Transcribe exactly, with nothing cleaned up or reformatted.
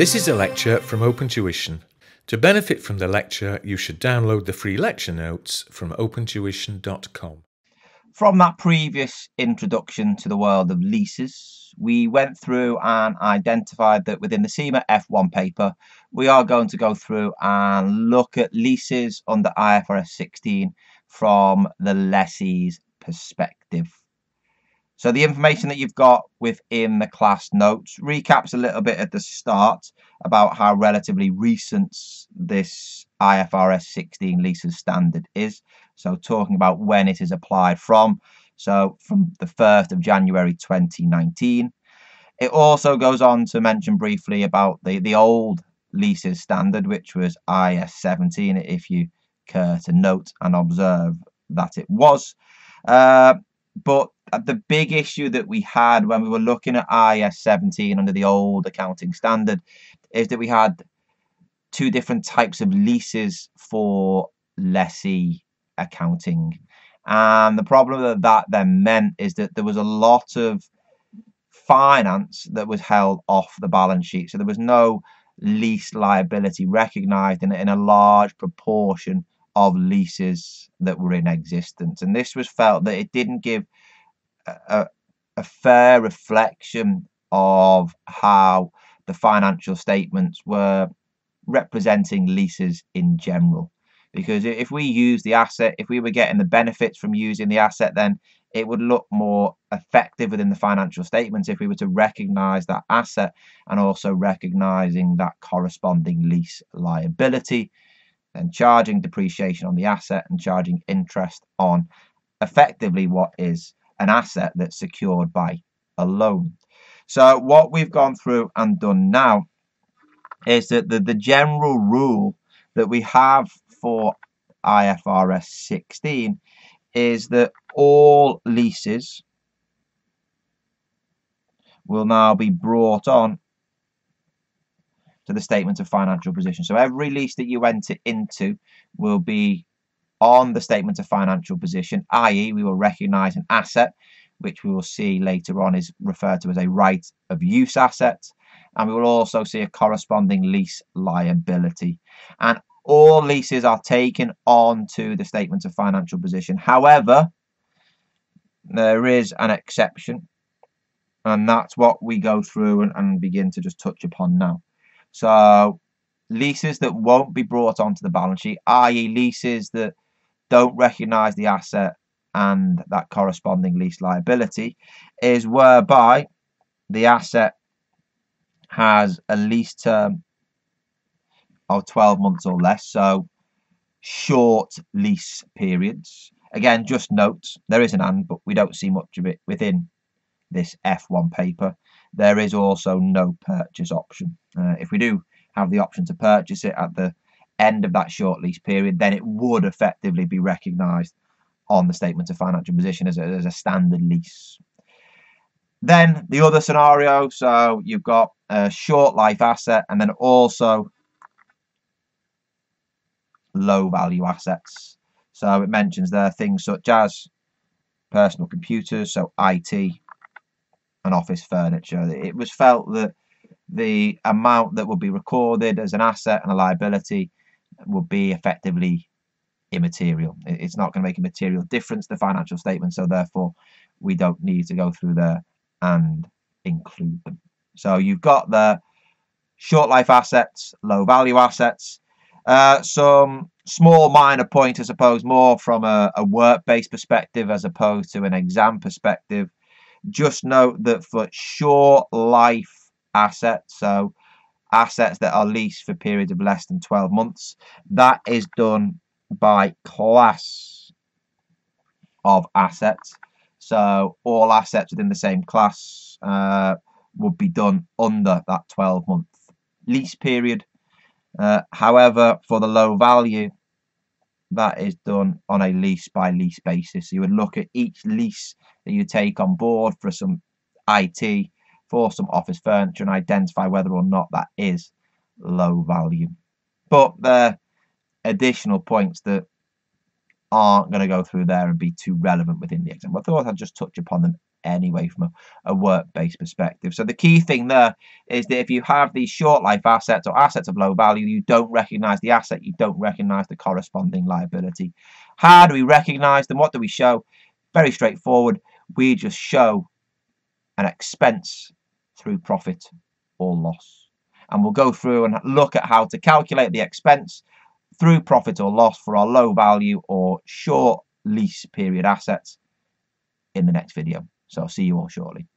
This is a lecture from OpenTuition. To benefit from the lecture, you should download the free lecture notes from open tuition dot com. From that previous introduction to the world of leases, we went through and identified that within the CIMA F one paper, we are going to go through and look at leases under I F R S sixteen from the lessee's perspective. So the information that you've got within the class notes recaps a little bit at the start about how relatively recent this I F R S sixteen leases standard is. So talking about when it is applied from. So from the first of January twenty nineteen. It also goes on to mention briefly about the, the old leases standard, which was I A S seventeen, if you care to note and observe that it was. Uh, but the big issue that we had when we were looking at I A S seventeen under the old accounting standard is that we had two different types of leases for lessee accounting. And the problem that that then meant is that there was a lot of finance that was held off the balance sheet. So there was no lease liability recognised in, in a large proportion of leases that were in existence. And this was felt that it didn't give A, a fair reflection of how the financial statements were representing leases in general. Because if we use the asset, if we were getting the benefits from using the asset, then it would look more effective within the financial statements if we were to recognise that asset and also recognising that corresponding lease liability, then charging depreciation on the asset and charging interest on effectively what is an asset that's secured by a loan. So what we've gone through and done now is that the, the general rule that we have for I F R S sixteen is that all leases will now be brought on to the statement of financial position. So every lease that you enter into will be on the statement of financial position, that is we will recognise an asset, which we will see later on is referred to as a right of use asset. And we will also see a corresponding lease liability. And all leases are taken on to the statement of financial position. However, there is an exception. And that's what we go through and, and begin to just touch upon now. So leases that won't be brought onto the balance sheet, that is leases that don't recognise the asset and that corresponding lease liability, is whereby the asset has a lease term of twelve months or less, so short lease periods. Again, just note, there is an and, but we don't see much of it within this F one paper. There is also no purchase option. Uh, if we do have the option to purchase it at the end of that short lease period, then it would effectively be recognised on the statement of financial position as a, as a standard lease. Then the other scenario, so you've got a short life asset and then also low value assets. So it mentions there things such as personal computers, so I T and office furniture. It was felt that the amount that will be recorded as an asset and a liability will be effectively immaterial. It's not going to make a material difference to the financial statement, so therefore we don't need to go through there and include them. So you've got the short life assets, low value assets, uh, some small minor point, I suppose, more from a, a work-based perspective as opposed to an exam perspective. Just note that for short life assets, so assets that are leased for periods of less than twelve months, that is done by class of assets, so all assets within the same class uh, would be done under that twelve month lease period. Uh, however, for the low value, that is done on a lease by lease basis, so you would look at each lease that you take on board for some I T, for some office furniture, and identify whether or not that is low value. But there are additional points that aren't going to go through there and be too relevant within the exam. I thought I'd just touch upon them anyway from a, a work-based perspective. So the key thing there is that if you have these short life assets or assets of low value, you don't recognize the asset, you don't recognize the corresponding liability. How do we recognize them? What do we show? Very straightforward. We just show an expense through profit or loss. And we'll go through and look at how to calculate the expense through profit or loss for our low value or short lease period assets in the next video. So I'll see you all shortly.